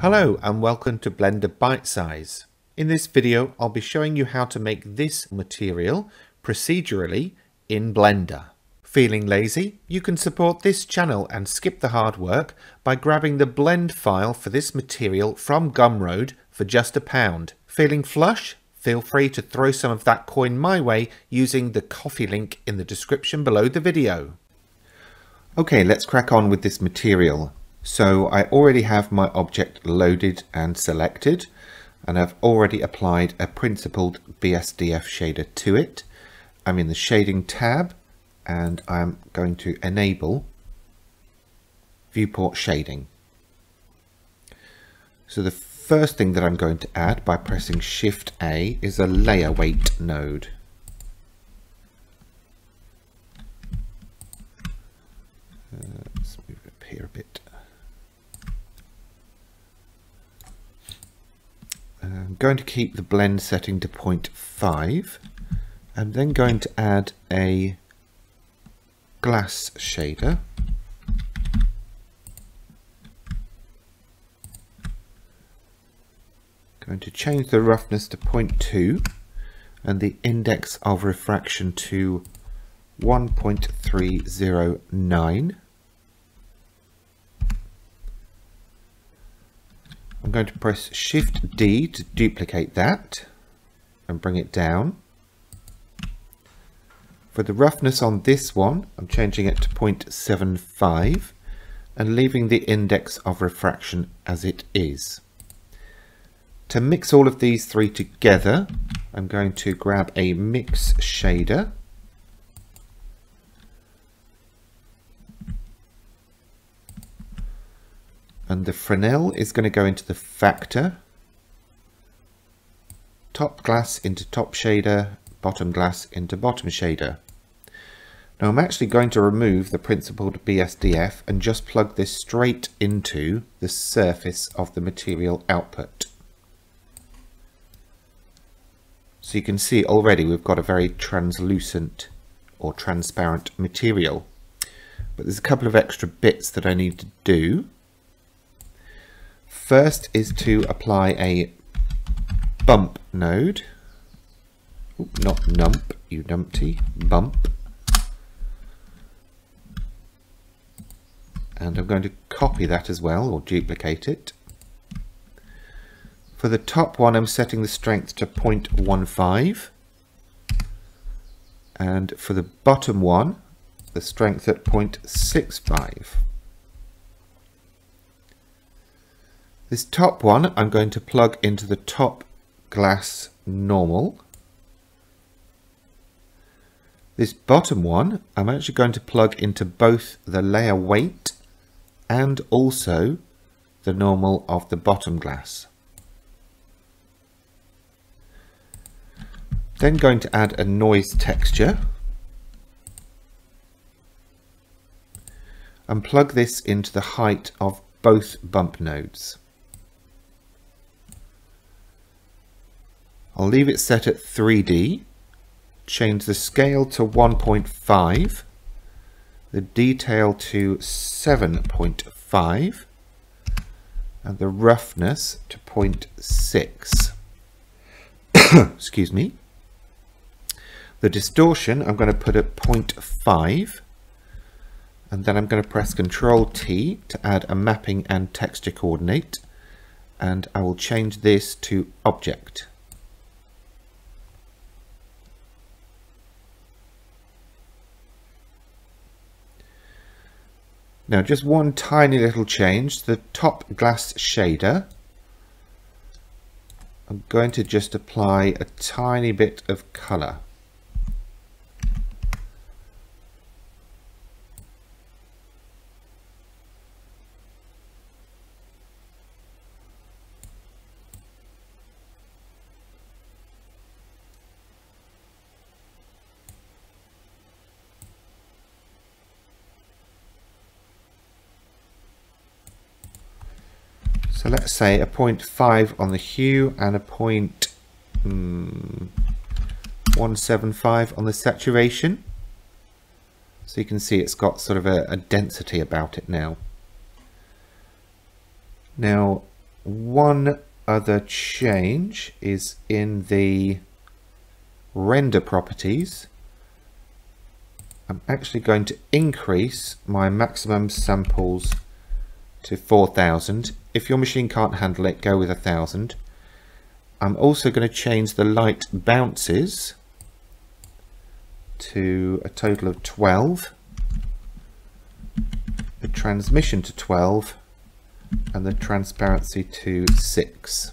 Hello and welcome to Blender Bitesize. In this video I'll be showing you how to make this material procedurally in Blender. Feeling lazy? You can support this channel and skip the hard work by grabbing the blend file for this material from Gumroad for just £1. Feeling flush? Feel free to throw some of that coin my way using the Ko-fi link in the description below the video. Okay, let's crack on with this material. So I already have my object loaded and selected, and I've already applied a principled BSDF shader to it. I'm in the shading tab and I'm going to enable viewport shading. So the first thing that I'm going to add by pressing Shift A is a layer weight node. Let's move it up here a bit. I'm going to keep the blend setting to 0.5. I'm then going to add a glass shader. Going to change the roughness to 0.2 and the index of refraction to 1.309. I'm going to press Shift D to duplicate that and bring it down. For the roughness on this one, I'm changing it to 0.75 and leaving the index of refraction as it is. To mix all of these three together, I'm going to grab a mix shader. And the Fresnel is going to go into the factor, top glass into top shader, bottom glass into bottom shader. Now I'm actually going to remove the principled BSDF and just plug this straight into the surface of the material output. So you can see already we've got a very translucent or transparent material. But there's a couple of extra bits that I need to do. First is to apply a bump node. Oop, not nump, you numpty, bump. And I'm going to copy that as well, or duplicate it. For the top one, I'm setting the strength to 0.15. And for the bottom one, the strength at 0.65. This top one I'm going to plug into the top glass normal. This bottom one I'm actually going to plug into both the layer weight and also the normal of the bottom glass. Then going to add a noise texture and plug this into the height of both bump nodes. I'll leave it set at 3D, change the scale to 1.5, the detail to 7.5, and the roughness to 0.6. Excuse me. The distortion I'm going to put at 0.5, and then I'm going to press Ctrl T to add a mapping and texture coordinate, and I will change this to object. Now just one tiny little change, the top glass shader. I'm going to just apply a tiny bit of colour. So let's say a 0.5 on the hue and a 0.175 on the saturation. So you can see it's got sort of a density about it now. Now One other change is in the render properties. I'm actually going to increase my maximum samples to 4,000. If your machine can't handle it, go with 1,000. I'm also going to change the light bounces to a total of 12, the transmission to 12, and the transparency to 6.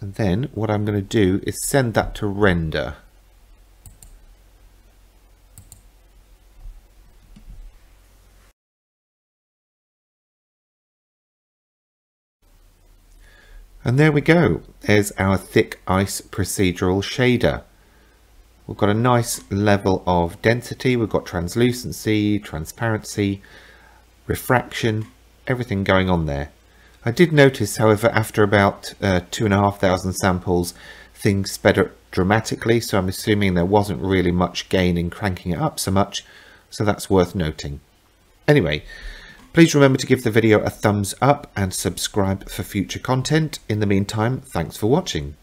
And then what I'm going to do is send that to render. And there we go, there's our thick ice procedural shader. We've got a nice level of density, we've got translucency, transparency, refraction, everything going on there. I did notice, however, after about 2,500 samples, things sped up dramatically, so I'm assuming there wasn't really much gain in cranking it up so much, so that's worth noting. Anyway, please remember to give the video a thumbs up and subscribe for future content. In the meantime, thanks for watching.